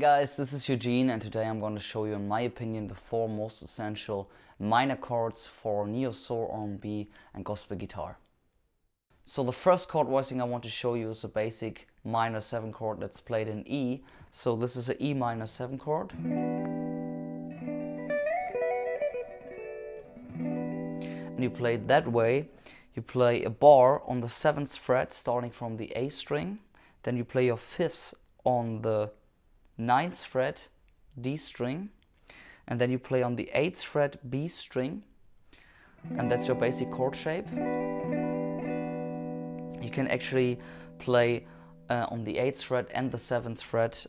guys, this is Eugene, and today I'm going to show you, in my opinion, the four most essential minor chords for neo-soul, R&B and gospel guitar. So the first chord voicing I want to show you is a basic minor 7 chord that's played in E. So this is an E minor 7 chord. And you play it that way. You play a bar on the 7th fret starting from the A string. Then you play your 5ths on the 9th fret, D string, and then you play on the 8th fret, B string, and that's your basic chord shape. You can actually play on the 8th fret and the 7th fret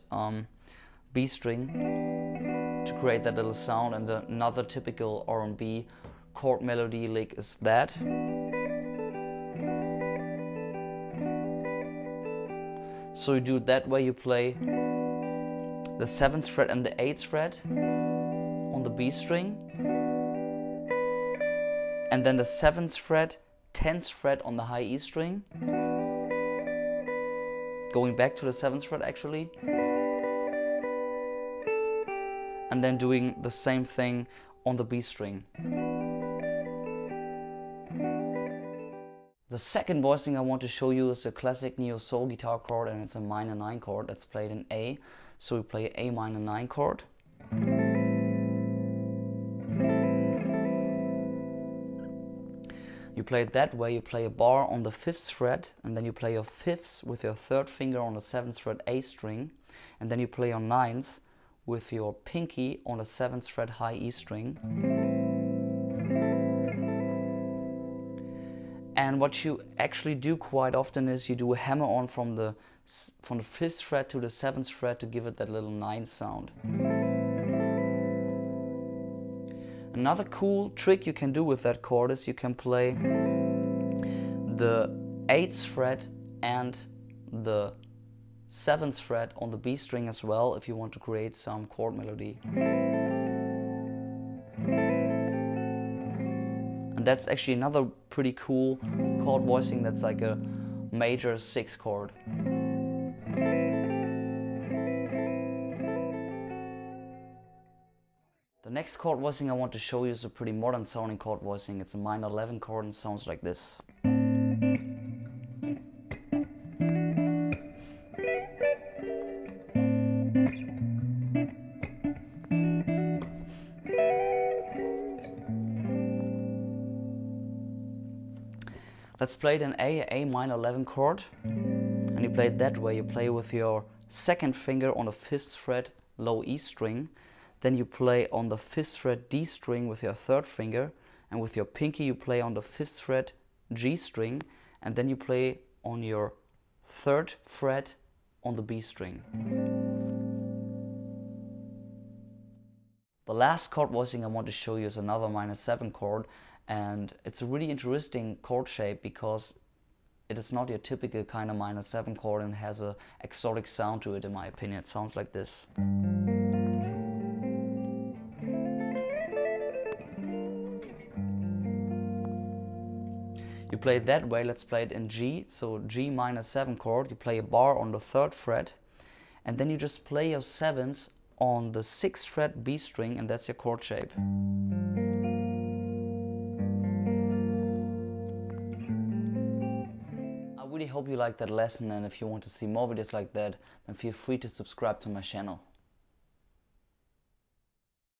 B string to create that little sound, and another typical R&B chord melody lick is that. So you do it that way. You play the 7th fret and the 8th fret on the B string, and then the 7th fret, 10th fret on the high E string, going back to the 7th fret actually, and then doing the same thing on the B string. The second voicing I want to show you is a classic neo-soul guitar chord, and it's a minor 9 chord that's played in A. So we play A minor 9 chord. You play it that way. You play a bar on the 5th fret, and then you play your 5ths with your 3rd finger on the 7th fret A string, and then you play your 9ths with your pinky on the 7th fret high E string. And what you actually do quite often is you do a hammer-on from the 5th fret to the 7th fret to give it that little 9 sound. Another cool trick you can do with that chord is you can play the 8th fret and the 7th fret on the B string as well if you want to create some chord melody. And that's actually another pretty cool chord voicing that's like a major 6 chord. The next chord voicing I want to show you is a pretty modern sounding chord voicing. It's a minor 11 chord and sounds like this. Let's play it in A minor 11 chord, and you play it that way. You play with your 2nd finger on the 5th fret low E string, then you play on the 5th fret D string with your 3rd finger, and with your pinky you play on the 5th fret G string, and then you play on your 3rd fret on the B string. The last chord voicing I want to show you is another minor 7 chord, and it's a really interesting chord shape because it is not your typical kind of minor 7 chord and has an exotic sound to it, in my opinion. It sounds like this. You play it that way. Let's play it in G, so G minor 7 chord. You play a bar on the 3rd fret, and then you just play your 7ths on the 6th fret B string, and that's your chord shape. I really hope you liked that lesson, and if you want to see more videos like that, then feel free to subscribe to my channel.